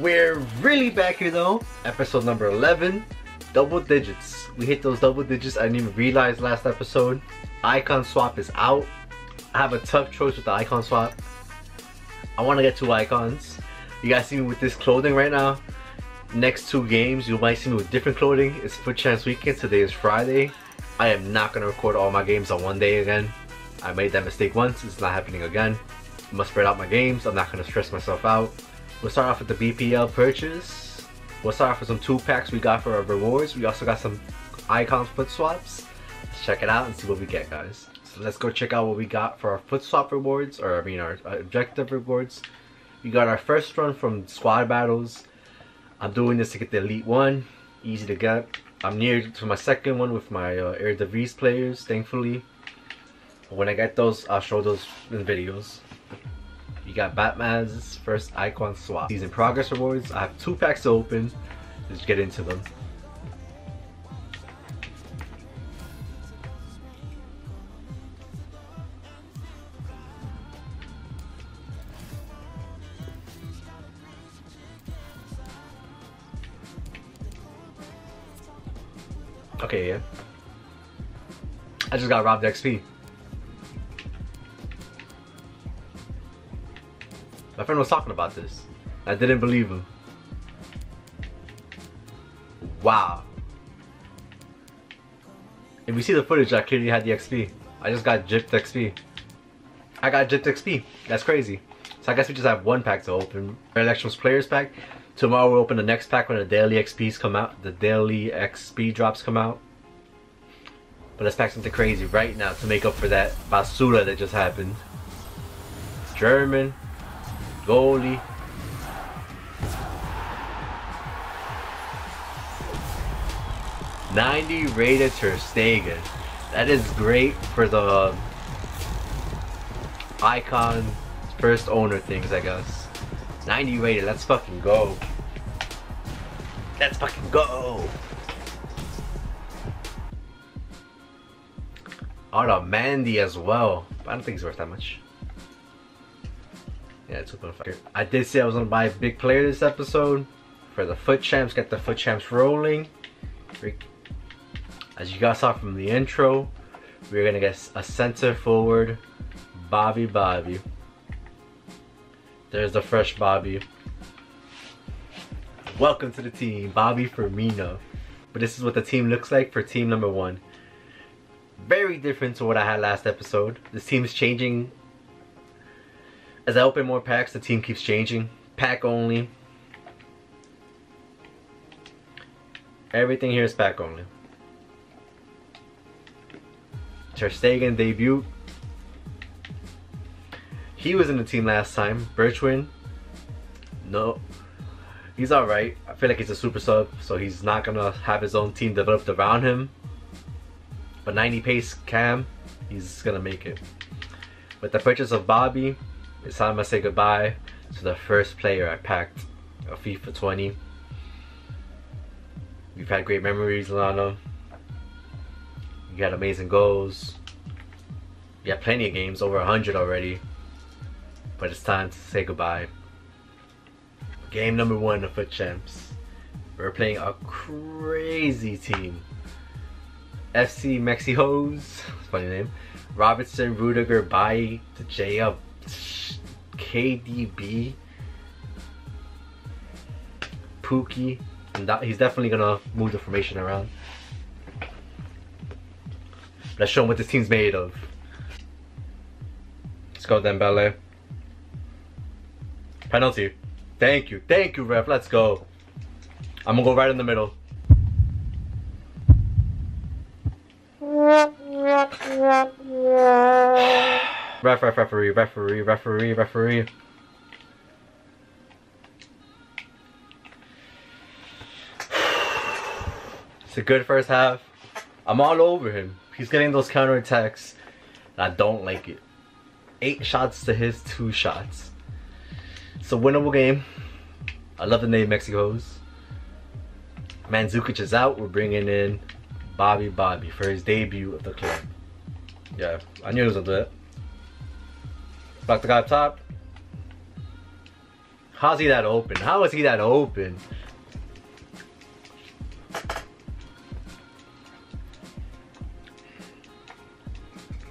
We're really back here though, episode number 11, double digits. We hit those double digits. I didn't even realize last episode. Icon swap is out. I have a tough choice with the icon swap. I want to get two icons. You guys see me with this clothing right now. Next two games, you might see me with different clothing. It's FUT Champs weekend. Today is Friday. I am not going to record all my games on one day again. I made that mistake once. It's not happening again. I must spread out my games. I'm not going to stress myself out. We'll start off with the BPL purchase. We'll start off with some 2-packs we got for our rewards. We also got some icon foot swaps. Let's check it out and see what we get, guys. So let's go check out what we got for our foot swap rewards, or I mean our objective rewards. We got our first run from squad battles. I'm doing this to get the elite one. Easy to get. I'm near to my second one with my Eredivisie players, thankfully. When I get those, I'll show those in videos. You got Batman's first icon swap. Season progress rewards. I have 2 packs to open. Let's get into them. Okay, yeah. I just got robbed XP. My friend was talking about this. I didn't believe him. Wow. If you see the footage, I clearly had the XP. I just got gypped XP. I got gypped XP. That's crazy. So I guess we just have 1 pack to open. Electrons players pack. Tomorrow we'll open the next pack when the daily XPs come out. The daily XP drops come out. But let's pack something crazy right now to make up for that basura that just happened. It's German. Goalie. '90 rated Ter Stegen. That is great for the icon first owner things, I guess. '90 rated, let's fucking go. Let's fucking go. Oh, Mandy as well. I don't think he's worth that much. Yeah, 2.5. I did say I was gonna buy a big player this episode for the FUT Champs. Get the FUT Champs rolling. As you guys saw from the intro, we're gonna get a center forward, Bobby. There's the fresh Bobby. Welcome to the team, Bobby Firmino. But this is what the team looks like for team number 1. Very different to what I had last episode. This team is changing. As I open more packs, the team keeps changing. Pack only. Everything here is pack only. Ter Stegen debut. He was in the team last time. Berkwin. No. He's alright. I feel like he's a super sub, so he's not going to have his own team developed around him. But 90 pace Cam, he's going to make it. With the purchase of Bobby, it's time I say goodbye to the first player I packed of FIFA 20. We've had great memories, Lana. You got amazing goals. You got plenty of games, over 100 already. But it's time to say goodbye. Game number 1 of FUT Champs. We're playing a crazy team. FC Mexi-Hose, funny name. Robertson, Rudiger, Bailly, De Gea, KDB, Pukki, and that, he's definitely gonna move the formation around. Let's show him what this team's made of. Let's go, Dembele. Penalty. Thank you, ref. Let's go. I'm gonna go right in the middle. Referee. It's a good first half. I'm all over him. He's getting those counterattacks, and I don't like it. 8 shots to his 2 shots. It's a winnable game. I love the name Mexico's. Mandzukic is out. We're bringing in Bobby for his debut at the club. Yeah, I knew it was a bit. Block the guy up top. How's he that open? How is he that open?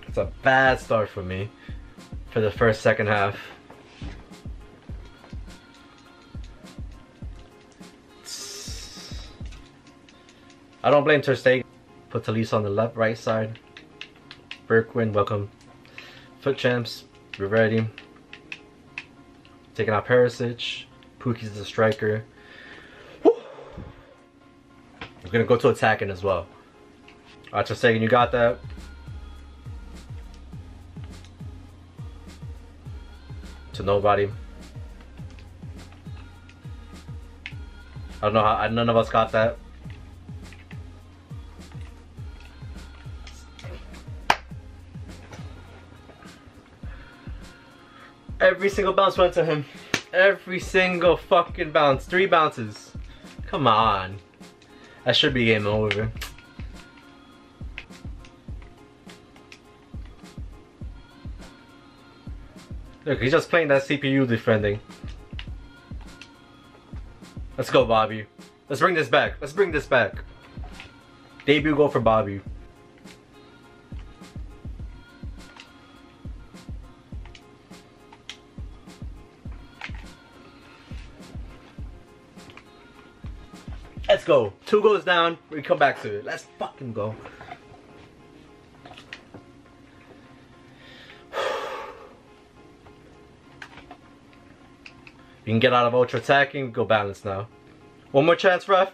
It's a bad start for me for the second half. I don't blame Ter Stegen. Put Talisca on the right side. Berkwin, welcome. FUT Champs, we're ready. Taking out Perisic. Pukki's the striker. Woo! We're gonna go to attacking as well. Alright, Ter Stegen, you got that. To nobody. I don't know how none of us got that. Every single bounce went to him. Every single fucking bounce. 3 bounces. Come on. That should be game over. Look, he's just playing that CPU defending. Let's go, Bobby. Let's bring this back. Let's bring this back. Debut goal for Bobby. Let's go. 2 goes down. We come back to it. Let's fucking go. We can get out of ultra attacking. Go balance now. One more chance, ref.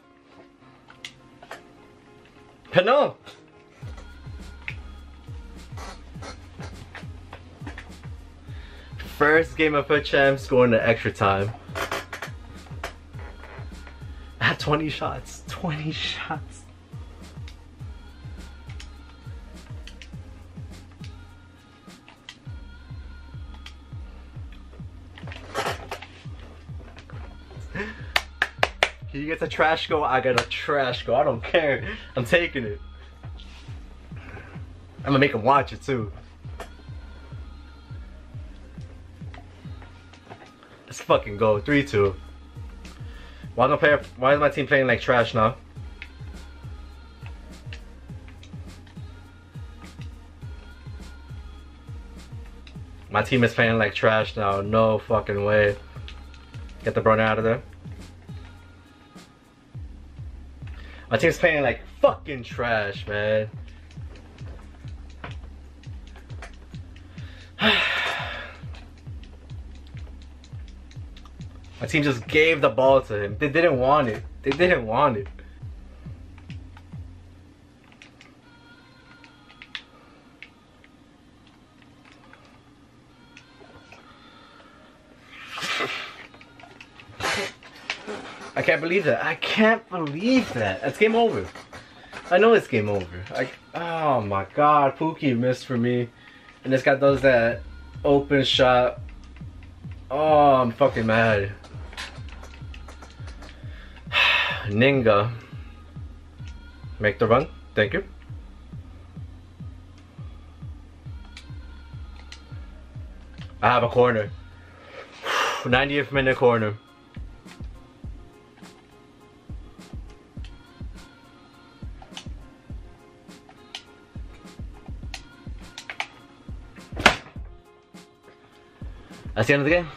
No. First game of FUT Champs scoring an extra time. 20 shots, 20 shots. He gets a trash go, I get a trash go. I don't care. I'm taking it. I'm gonna make him watch it too. Let's fucking go. 3-2. Why is my team playing like trash now? My team is playing like trash now. No fucking way. Get the burner out of there. My team's playing like fucking trash, man. My team just gave the ball to him. They didn't want it. They didn't want it. I can't believe that. I can't believe that. That's game over. I know it's game over. Oh my god. Pukki missed for me. And this guy does that open shot. Oh, I'm fucking mad. Ninga, make the run. Thank you. I have a corner. 90th minute corner. That's the end of the game.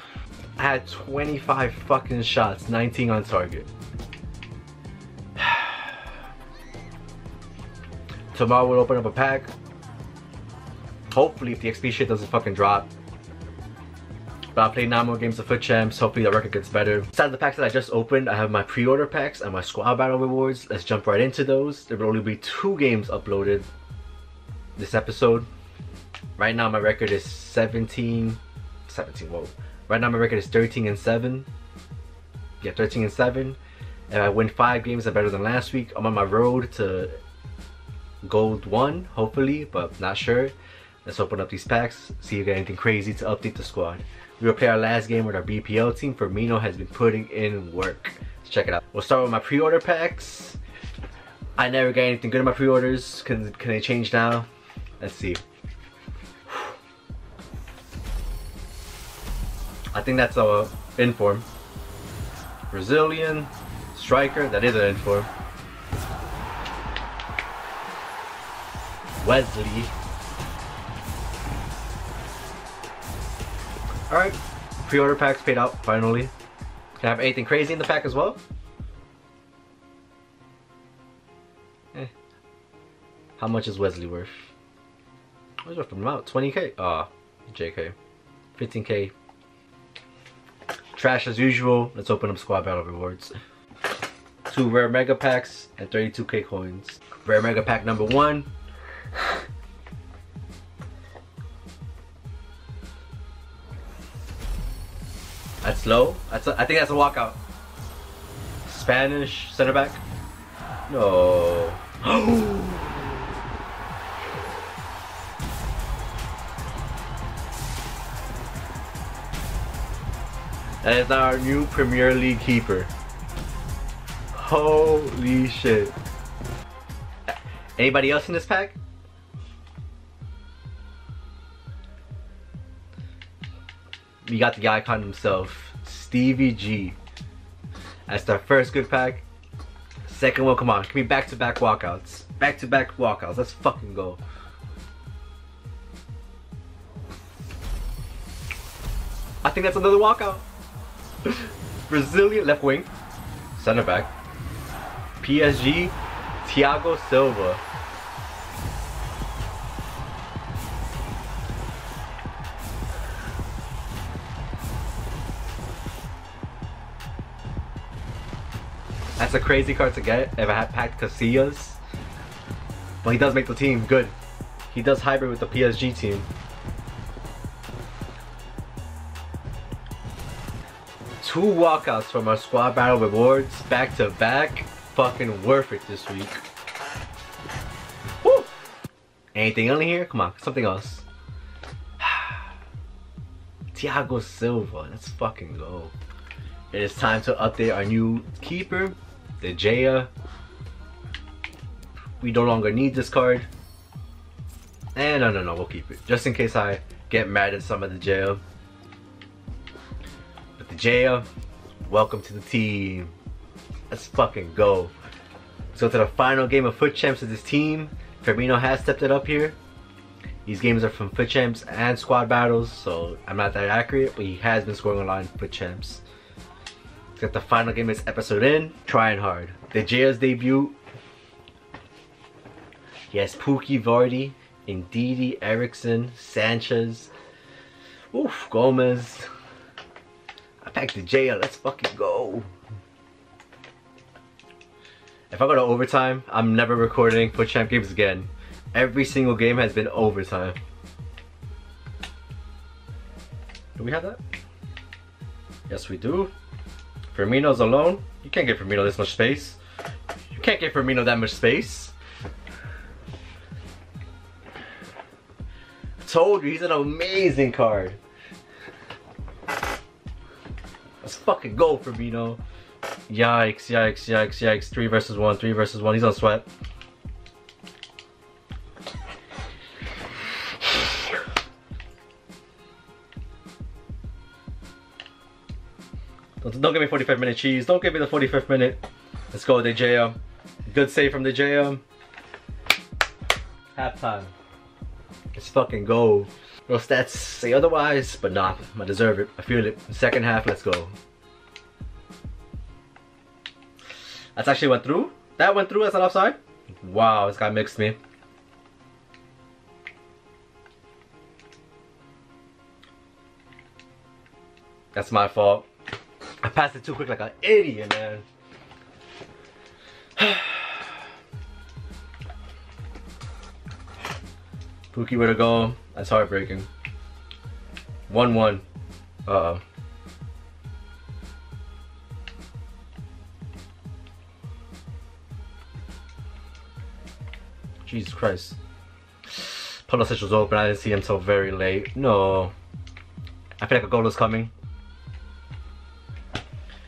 I had 25 fucking shots, 19 on target. Tomorrow we'll open up a pack. Hopefully if the XP shit doesn't fucking drop. But I'll play 9 more games of FUT Champs. Hopefully the record gets better. Besides the packs that I just opened, I have my pre-order packs and my squad battle rewards. Let's jump right into those. There will only be 2 games uploaded this episode. Right now my record is 17, whoa. Right now my record is 13-7. Yeah, 13-7. And I win 5 games and better than last week. I'm on my road to Gold 1, hopefully, but not sure. Let's open up these packs, see if we got anything crazy to update the squad. We will play our last game with our BPL team. Firmino has been putting in work. Let's check it out. We'll start with my pre-order packs. I never got anything good in my pre-orders. Can they change now? Let's see. I think that's our inform. Brazilian striker. That is an inform. Wesley. Alright, pre-order packs paid out finally. Can I have anything crazy in the pack as well? Eh. How much is Wesley worth? What's worth him out? 20k? Ah, oh, JK. 15k. Trash as usual. Let's open up squad battle rewards. 2 rare mega packs and 32k coins. Rare mega pack number 1. That's low. I think that's a walkout. Spanish center back. No. That is our new Premier League keeper. Holy shit. Anybody else in this pack? We got the icon himself, Stevie G. That's our first good pack. Second one, come on, give me back-to-back walkouts. Back-to-back walkouts, let's fucking go. I think that's another walkout. Brazilian left wing, center back. PSG, Thiago Silva. That's a crazy card to get if I had packed Casillas. But he does make the team, good. He does hybrid with the PSG team. Two walkouts from our squad battle rewards, back to back. Fucking worth it this week. Woo! Anything on here? Come on, something else. Thiago Silva, let's fucking go. It is time to update our new keeper. De Gea. We no longer need this card. And no, we'll keep it. Just in case I get mad at some of the jail. But the jail, welcome to the team. Let's fucking go. Let's go to the final game of FUT Champs with this team. Firmino has stepped it up here. These games are from FUT Champs and squad battles, so I'm not that accurate, but he has been scoring a lot in FUT Champs. Let's get the final game of this episode in. Trying hard. De Gea's debut. He has Pukki, Vardy, Ndidi, Ericsson, Sanchez. Oof, Gomez. I packed De Gea. Let's fucking go. If I go to overtime, I'm never recording FUT Champ games again. Every single game has been overtime. Do we have that? Yes, we do. Firmino's alone. You can't give Firmino this much space. You can't give Firmino that much space. I told you, he's an amazing card. Let's fucking go, Firmino. Yikes, yikes, yikes, yikes. 3 versus 1, 3 versus 1. He's on sweat. Don't give me 45 minute cheese. Don't give me the 45th minute. Let's go, De Gea. Good save from De Gea. Halftime. Let's fucking go. No stats say otherwise, but nah. I deserve it. I feel it. Second half, let's go. That's actually went through. That went through. That's an offside. Wow, this guy mixed me. That's my fault. I passed it too quick like an idiot, man. Pukki with a goal. That's heartbreaking. 1-1. Uh-oh. Jesus Christ. Pulisic was open. I didn't see him until very late. No. I feel like a goal is coming.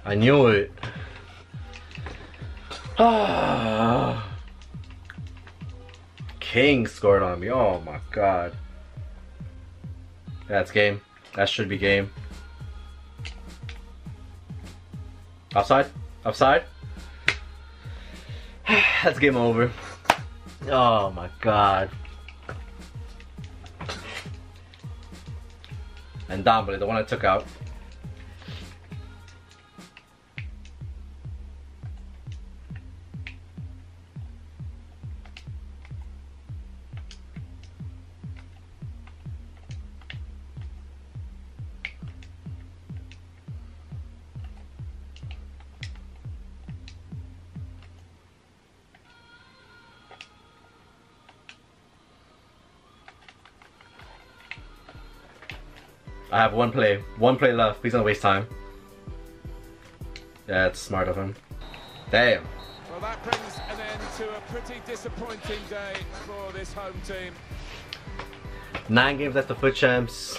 I knew it. King scored on me. Oh my god. That's game. That should be game. Offside. Offside. That's game over. Oh my god. And Dembele, the one I took out. I have one play left. Please don't waste time. Yeah, it's smart of him. Damn. Well, that brings an end to a pretty disappointing day for this home team. 9 games left to FUT Champs.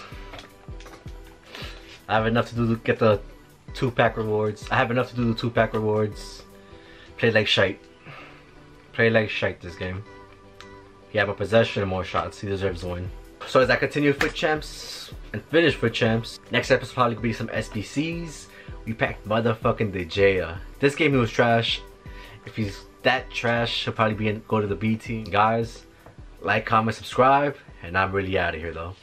I have enough to do to get the 2-pack rewards. I have enough to do the 2-pack rewards. Play like shite. Play like shite this game. You have a possession and more shots. He deserves the win. So as I continue FUT Champs and finish FUT Champs, next episode probably could be some SBCs. We packed motherfucking De Gea. This game he was trash. If he's that trash, he'll probably go to the B team. Guys, like, comment, subscribe, and I'm really out of here though.